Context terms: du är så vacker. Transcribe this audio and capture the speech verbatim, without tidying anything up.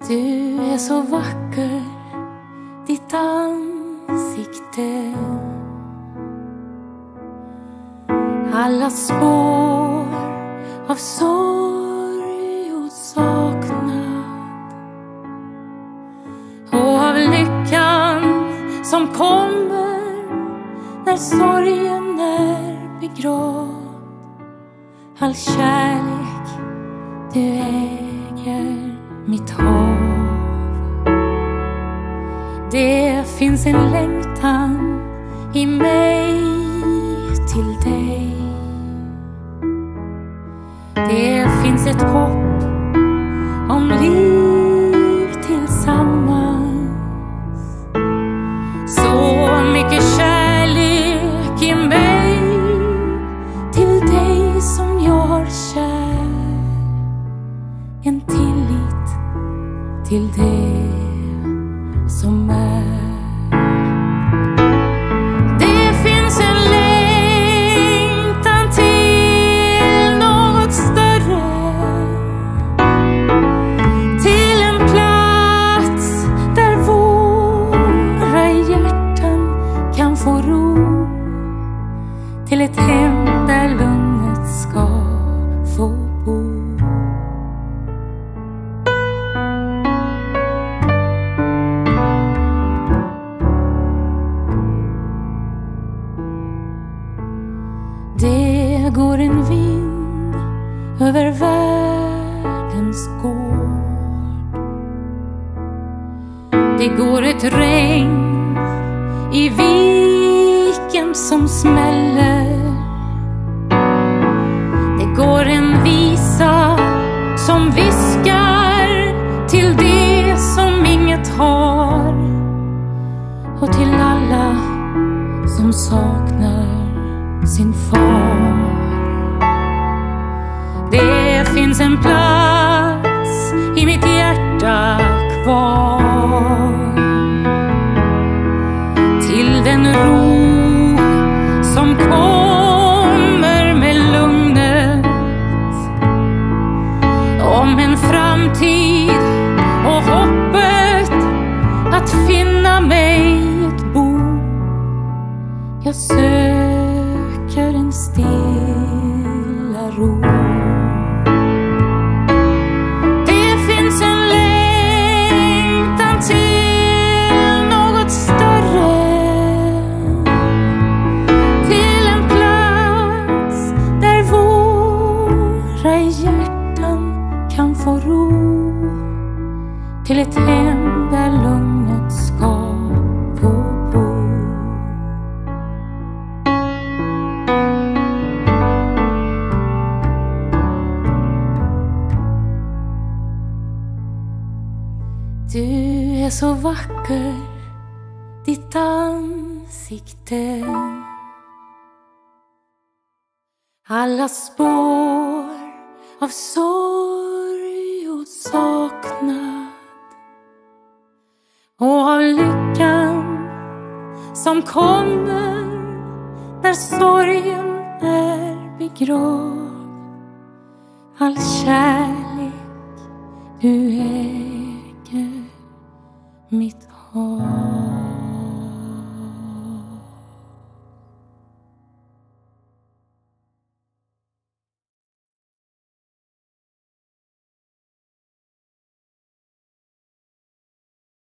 Du är så vacker, ditt ansikte. Alla spår av sorg och saknad, och av lyckan som kommer när sorgen är begravd. All kärlek du äger mitt hav. Det finns en längtan i mig till dig. Det finns ett hopp om liv tillsammans. Så mycket kärlek i mig till dig som jag har kär. En tillit till dig som är. Till ett hem där lugnet ska få bo. Det går en vind över världens gård. Det går ett regn i viken som smäller. Som viskar till det som inget har, och till alla som saknar sin far. Det finns en plats i mitt hjärta kvar till den ro som kom. Framtid och hoppet att finna mig ett bo. Jag söker en stilla ro. Det finns en längtan till något större, till en plats där våra hjärtan kan få ro, till ett hem där lugnet ska få bo. Du är så vacker, ditt ansikte. Alla spår av sorg saknad, och av lyckan som kommer när sorgen är begravd. All kärlek du äger mitt